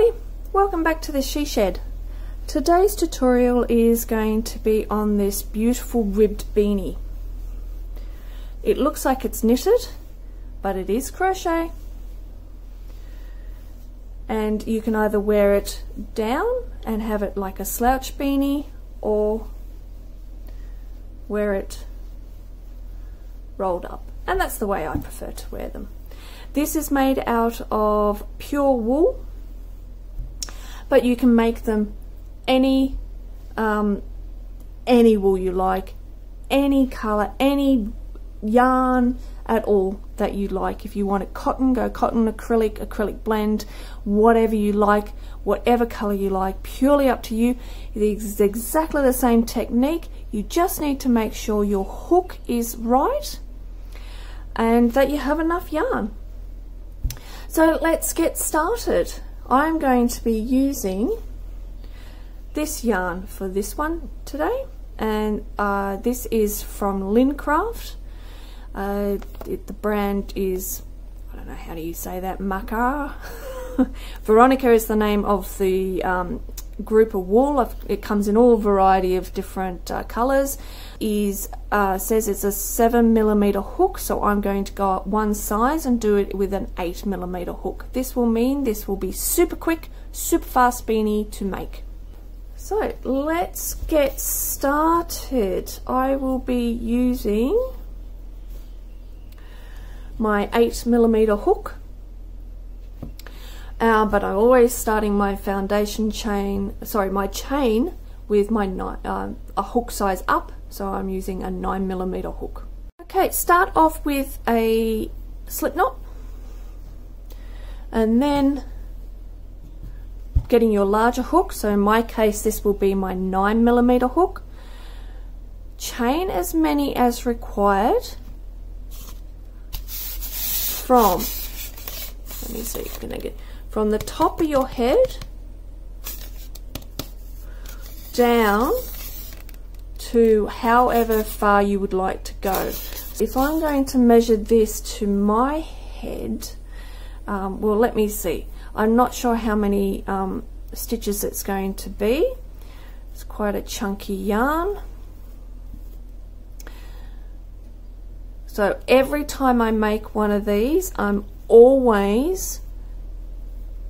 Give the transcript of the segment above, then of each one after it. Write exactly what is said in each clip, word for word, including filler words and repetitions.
everybody, welcome back to the She Shed. Today's tutorial is going to be on this beautiful ribbed beanie. It looks like it's knitted, but it is crochet, and you can either wear it down and have it like a slouch beanie, or wear it rolled up, and that's the way I prefer to wear them. This is made out of pure wool, but you can make them any um, any wool you like, any colour, any yarn at all that you like. If you want it cotton, go cotton, acrylic, acrylic blend, whatever you like, whatever colour you like, purely up to you. It's exactly the same technique. You just need to make sure your hook is right and that you have enough yarn. So let's get started. I'm going to be using this yarn for this one today, and uh, this is from Lincraft. Uh, it, the brand is, I don't know, how do you say that? Maca. Veronica is the name of the um, group of wool. I've, it comes in all variety of different uh, colours. Is uh, says it's a seven millimeter hook, so I'm going to go up one size and do it with an eight millimeter hook. This will mean this will be super quick, super fast beanie to make. So let's get started. I will be using my eight millimeter hook, uh, but I'm always starting my foundation chain, sorry, my chain with my uh, a hook size up. So I'm using a nine millimeter hook. Okay, start off with a slip knot, and then getting your larger hook. So in my case, this will be my nine millimeter hook. Chain as many as required from, let me see, I'm gonna get from the top of your head down to however far you would like to go. If I'm going to measure this to my head, um, well, let me see. I'm not sure how many um, stitches it's going to be. It's quite a chunky yarn. So every time I make one of these, I'm always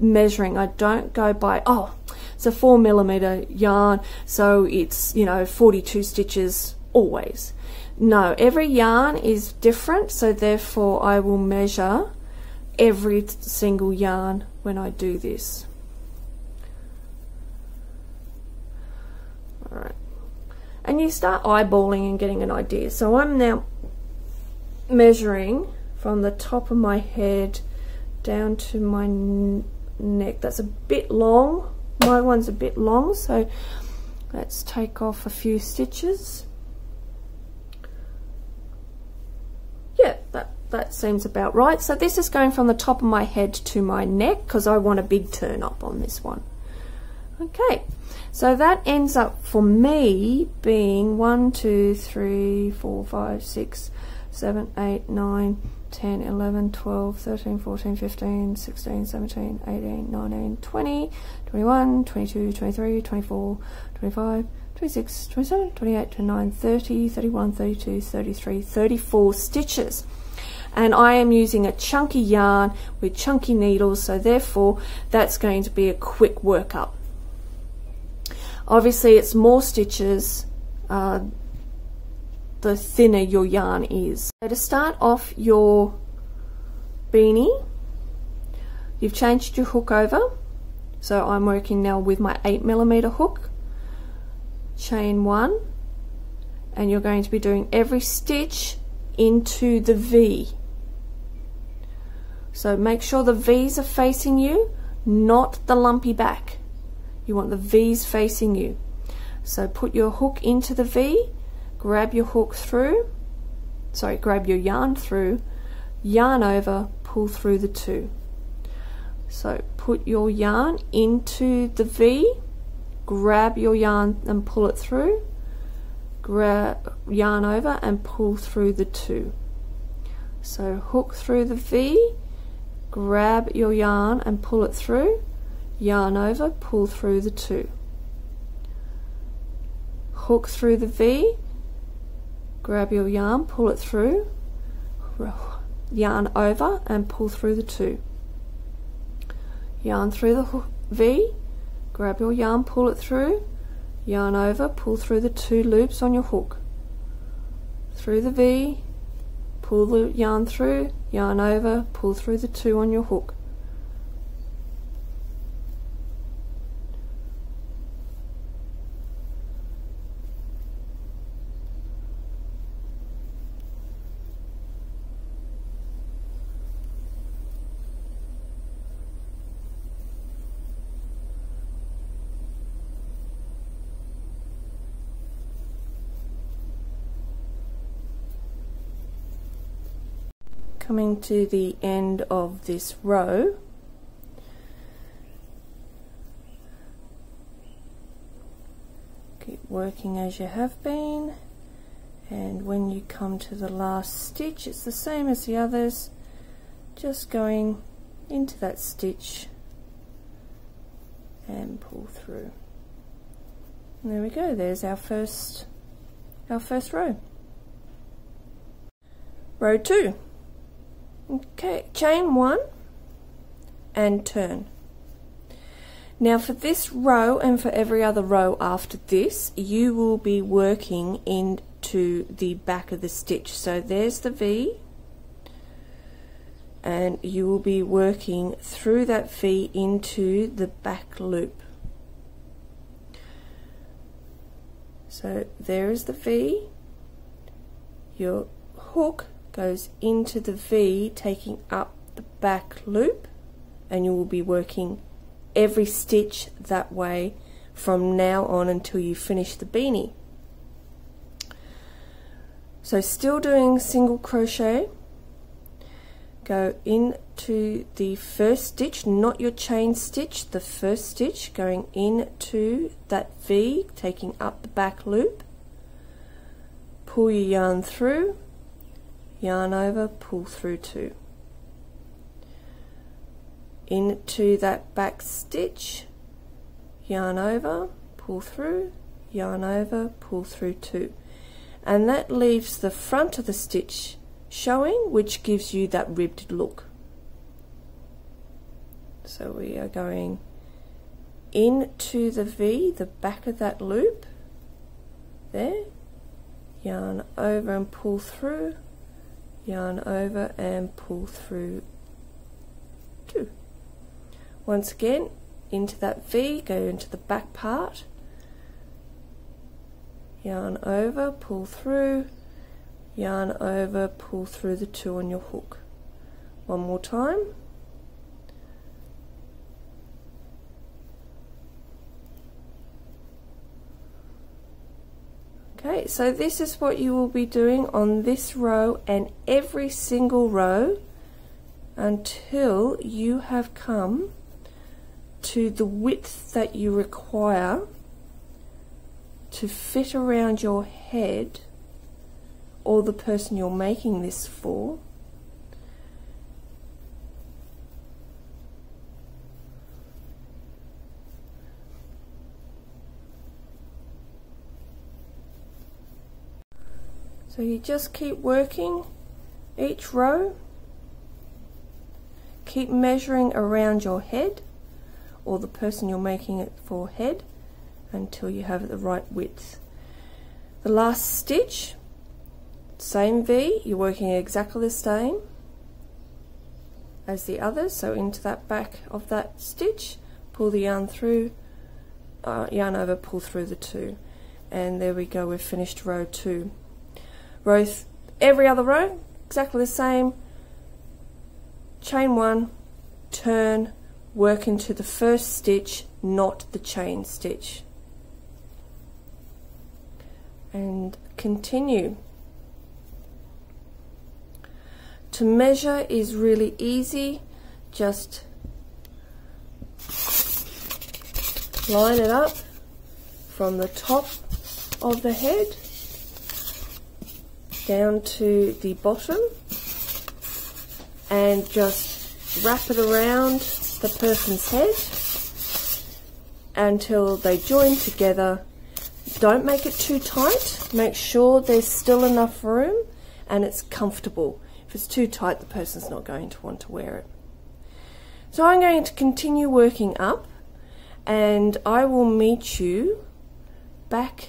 measuring. I don't go by, oh, it's a four millimeter yarn, so it's, you know, forty-two stitches always. No, every yarn is different, so therefore I will measure every single yarn when I do this. All right, and you start eyeballing and getting an idea. So I'm now measuring from the top of my head down to my neck. That's a bit long. My one's a bit long, so let's take off a few stitches. Yeah, that, that seems about right. So this is going from the top of my head to my neck, because I want a big turn up on this one. Okay, so that ends up for me being one, two, three, four, five, six, seven, eight, nine, ten, eleven, twelve, thirteen, fourteen, fifteen, sixteen, seventeen, eighteen, nineteen, twenty, twenty-one, twenty-two, twenty-three, twenty-four, twenty-six, twenty-seven, twenty-eight, twenty-nine, thirty, thirty-one, thirty-two, thirty-three, thirty-four stitches. And I am using a chunky yarn with chunky needles, so therefore that's going to be a quick workup. Obviously it's more stitches uh, the thinner your yarn is. So to start off your beanie, you've changed your hook over, so I'm working now with my eight millimeter hook. Chain one, and you're going to be doing every stitch into the V. So make sure the V's are facing you, not the lumpy back. You want the V's facing you. So put your hook into the V, grab your hook through, sorry, grab your yarn through, yarn over, pull through the two. So put your yarn into the V, grab your yarn and pull it through, grab yarn over and pull through the two. So hook through the V, grab your yarn and pull it through, yarn over, pull through the two, hook through the V, grab your yarn, pull it through, yarn over and pull through the two, yarn through the V, grab your yarn, pull it through, yarn over, pull through the two loops on your hook, through the V, pull the yarn through, yarn over, pull through the two on your hook, coming to the end of this row. Keep working as you have been, and when you come to the last stitch, it's the same as the others, just going into that stitch and pull through. And there we go, there's our first our first row. Row two. Okay, chain one and turn. Now for this row and for every other row after this, you will be working into the back of the stitch. So there's the V, and you will be working through that V into the back loop. So there is the V, your hook goes into the V, taking up the back loop, and you will be working every stitch that way from now on until you finish the beanie. So still doing single crochet, go into the first stitch, not your chain stitch, the first stitch, going into that V, taking up the back loop, pull your yarn through, yarn over, pull through two, into that back stitch, yarn over, pull through, yarn over, pull through two, and that leaves the front of the stitch showing, which gives you that ribbed look. So we are going into the V, the back of that loop there, yarn over and pull through, yarn over and pull through two. Once again, into that V, go into the back part, yarn over, pull through, yarn over, pull through the two on your hook. One more time. Okay, so this is what you will be doing on this row and every single row until you have come to the width that you require to fit around your head or the person you're making this for. So you just keep working each row, keep measuring around your head or the person you're making it for head until you have the right width. The last stitch, same V, you're working exactly the same as the others, so into that back of that stitch, pull the yarn through, uh, yarn over, pull through the two, and there we go, we've finished row two. Row th every other row exactly the same, chain one, turn, work into the first stitch, not the chain stitch, and continue. To measure is really easy, just line it up from the top of the head down to the bottom and just wrap it around the person's head until they join together. Don't make it too tight. Make sure there's still enough room and it's comfortable. If it's too tight, the person's not going to want to wear it. So I'm going to continue working up, and I will meet you back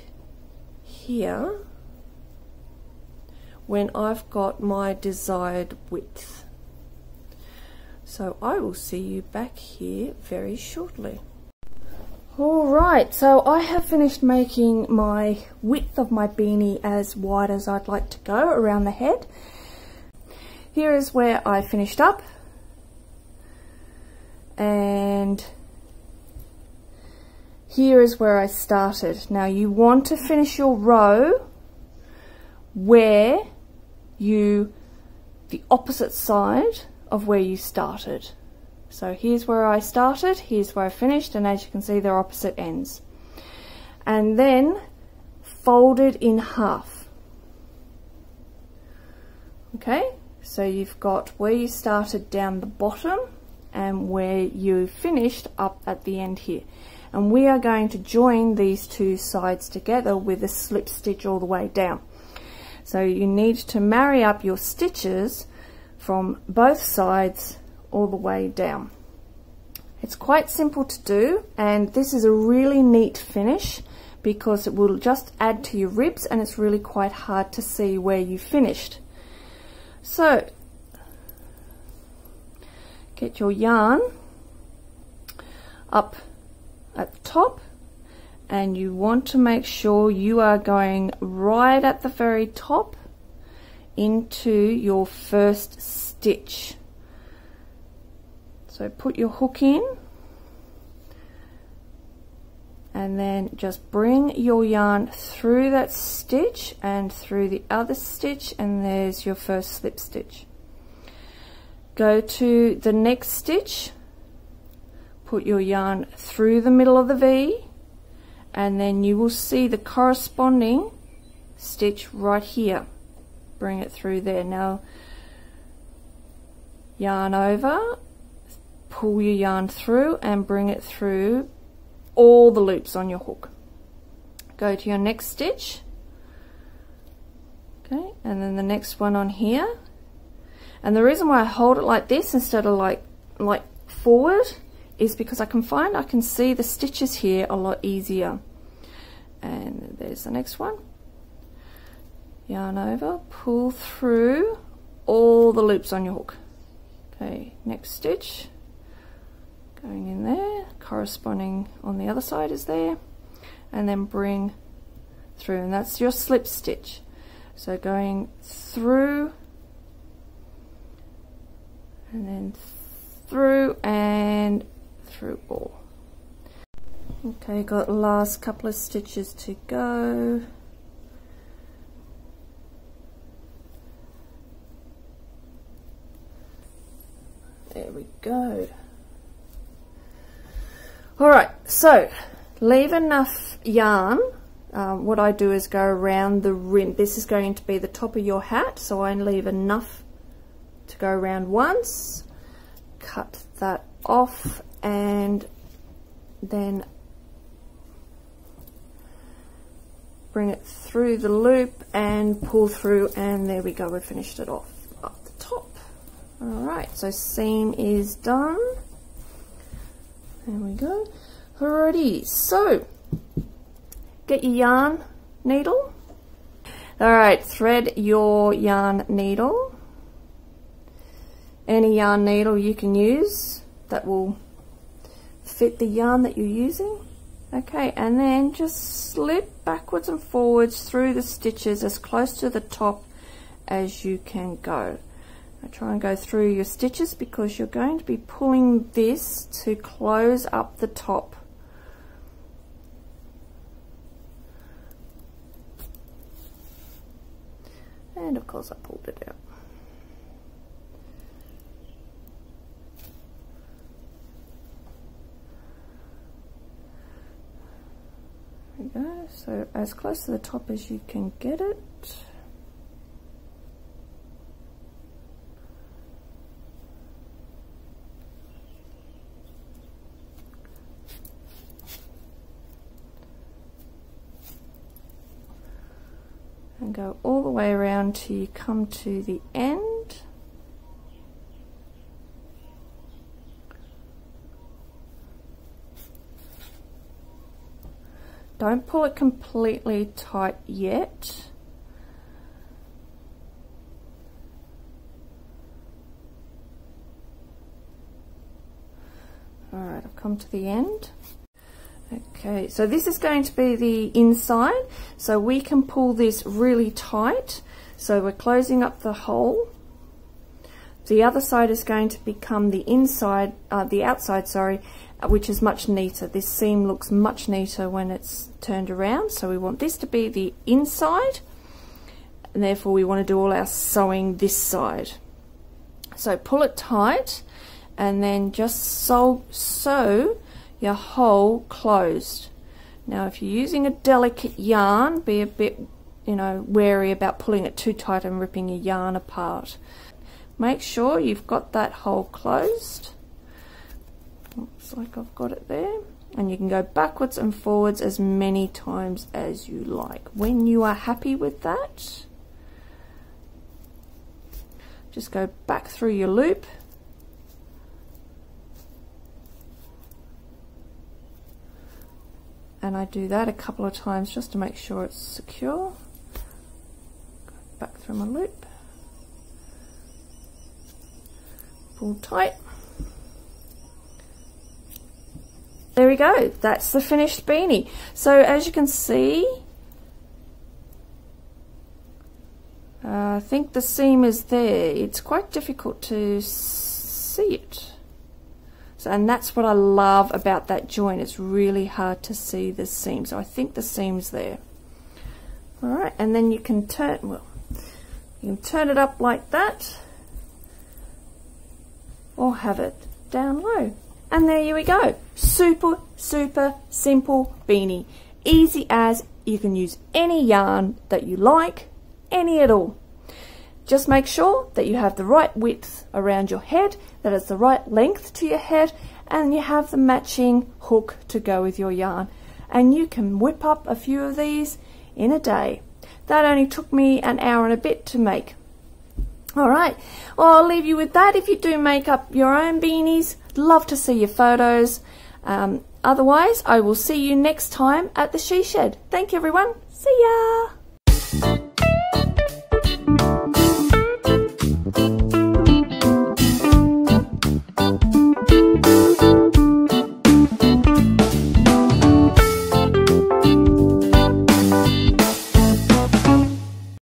here when I've got my desired width. So I will see you back here very shortly. Alright, so I have finished making my width of my beanie as wide as I'd like to go around the head. Here is where I finished up, and here is where I started. Now you want to finish your row where you, the opposite side of where you started. So here's where I started, here's where I finished, and as you can see they're opposite ends. And then fold it in half. Okay, so you've got where you started down the bottom and where you finished up at the end here. And we are going to join these two sides together with a slip stitch all the way down. So you need to marry up your stitches from both sides all the way down. It's quite simple to do, and this is a really neat finish because it will just add to your ribs and it's really quite hard to see where you finished. So get your yarn up at the top, and you want to make sure you are going right at the very top into your first stitch. So put your hook in and then just bring your yarn through that stitch and through the other stitch, and there's your first slip stitch. Go to the next stitch, put your yarn through the middle of the V, and then you will see the corresponding stitch right here. Bring it through there. Now yarn over, pull your yarn through and bring it through all the loops on your hook. Go to your next stitch, okay, and then the next one on here. And the reason why I hold it like this instead of like like forward is because I can find I can see the stitches here a lot easier. And there's the next one. Yarn over, pull through all the loops on your hook. Okay, next stitch, going in there, corresponding on the other side is there, and then bring through, and that's your slip stitch. So going through and then through and through all. Okay, got last couple of stitches to go. There we go. Alright, so leave enough yarn. Um, what I do is go around the rim. This is going to be the top of your hat, so I leave enough to go around once. Cut that off, and then bring it through the loop and pull through, and there we go, we finished it off up the top. Alright, so seam is done. There we go. Alrighty, so get your yarn needle. Alright, thread your yarn needle. Any yarn needle you can use that will fit the yarn that you're using. Okay, and then just slip backwards and forwards through the stitches as close to the top as you can go. Now try and go through your stitches because you're going to be pulling this to close up the top. And of course I pulled it out. There we go, so as close to the top as you can get it. and go all the way around till you come to the end. Don't pull it completely tight yet. Alright, I've come to the end. Okay, so this is going to be the inside, so we can pull this really tight. So we're closing up the hole. The other side is going to become the inside, uh, the outside, sorry, which is much neater. This seam looks much neater when it's turned around, so we want this to be the inside, and therefore we want to do all our sewing this side. So pull it tight and then just sew, sew your hole closed. Now if you're using a delicate yarn, be a bit, you know, wary about pulling it too tight and ripping your yarn apart. Make sure you've got that hole closed. Looks like I've got it there, and you can go backwards and forwards as many times as you like when you are happy with that. Just go back through your loop, and I do that a couple of times just to make sure it's secure. Go back through my loop, pull tight. There we go, that's the finished beanie. So as you can see, uh, I think the seam is there. It's quite difficult to see it. So, and that's what I love about that join. It's really hard to see the seam. So I think the seam's there. All right, and then you can turn, well, you can turn it up like that or have it down low. And there you we go, super, super simple beanie. Easy as, you can use any yarn that you like, any at all. Just make sure that you have the right width around your head, that it's the right length to your head, and you have the matching hook to go with your yarn. And you can whip up a few of these in a day. That only took me an hour and a bit to make. All right, well, I'll leave you with that. If you do make up your own beanies, love to see your photos. Um, otherwise, I will see you next time at the She Shed. Thank you, everyone. See ya.